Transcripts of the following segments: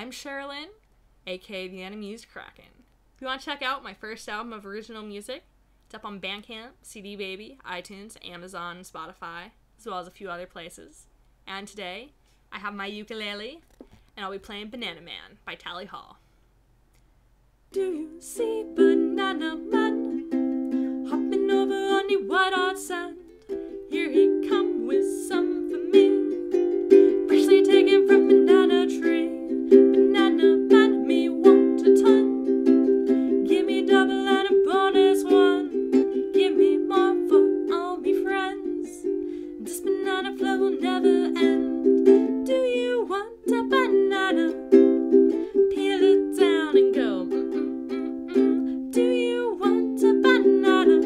I'm Sherilyn, aka The Unamused Kraken. If you want to check out my first album of original music, it's up on Bandcamp, CD Baby, iTunes, Amazon, and Spotify, as well as a few other places. And today, I have my ukulele, and I'll be playing Banana Man by Tally Hall. Do you see Banana Man hopping over on the white hot sand? Here he come with some for me, freshly taken from banana tree. Banana Man, me want a ton. Give me double and a bonus one. Give me more for all me friends. This banana flow will never end. Do you want a banana? Peel it down and go. Do you want a banana?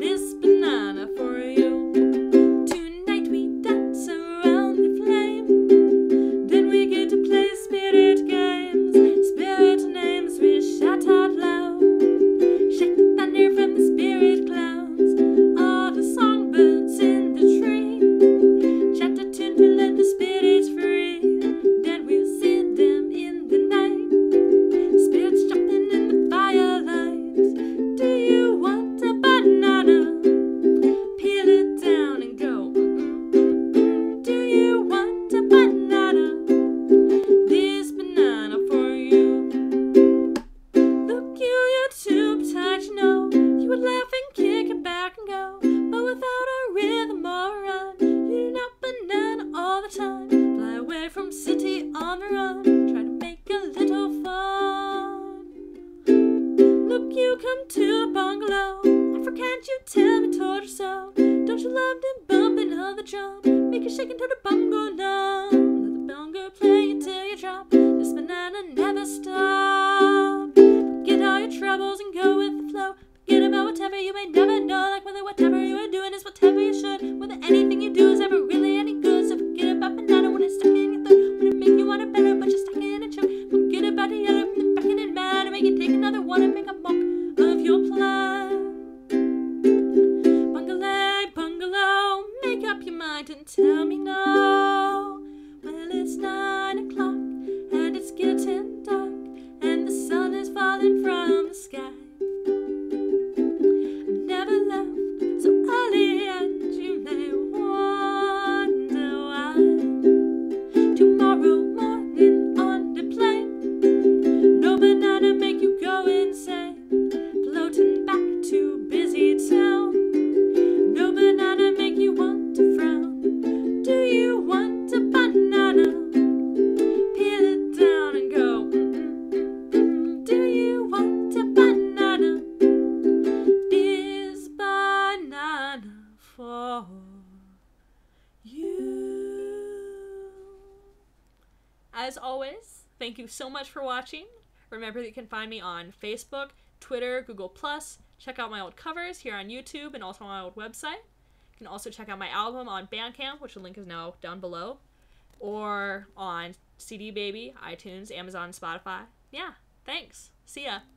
This banana for you. Tonight we dance around the flame. Then we get to play spirit games. Spirit names we shout out loud. Shake the thunder from the spirit clouds. All the songbirds in the tree. Shout a tune to let the spirits free. Then we'll see them in the night. Spirits jumping in the firelight. Do you want a banana? Peel it down and go. Do you want a banana? This banana for you. Look you, your tube tight, you know. You would laugh and kick it back and go. But without a rhythm or rhyme, you're not banana all the time. Fly away from city on the run. Try to make a little fun. Look, you come to the bungalow. Afro, can't you tell me, told you so? Don't you love to bump another drum? Make it shake until the bum go numb. Let the bongo play until you drop. This banana never stop. Forget all your troubles and go with the flow. Forget about whatever you may never know. Like whether whatever you are doing is whatever you should. Whether anything you do is ever really any good. So forget about banana when it's stuck in your throat. When it make you want it better, but you're stuck in a choke. Forget about the yellow from the back and it mad. And make you take another one and make a mock of your plan. Bungalow, bungalow, make up your mind and tell me no. Well, it's 9 o'clock and it's getting dark. And the sun is falling from the sky. As always, thank you so much for watching. Remember that you can find me on Facebook, Twitter, Google+. Check out my old covers here on YouTube and also on my old website. You can also check out my album on Bandcamp, which the link is now down below, or on CD Baby, iTunes, Amazon, Spotify. Yeah, thanks. See ya.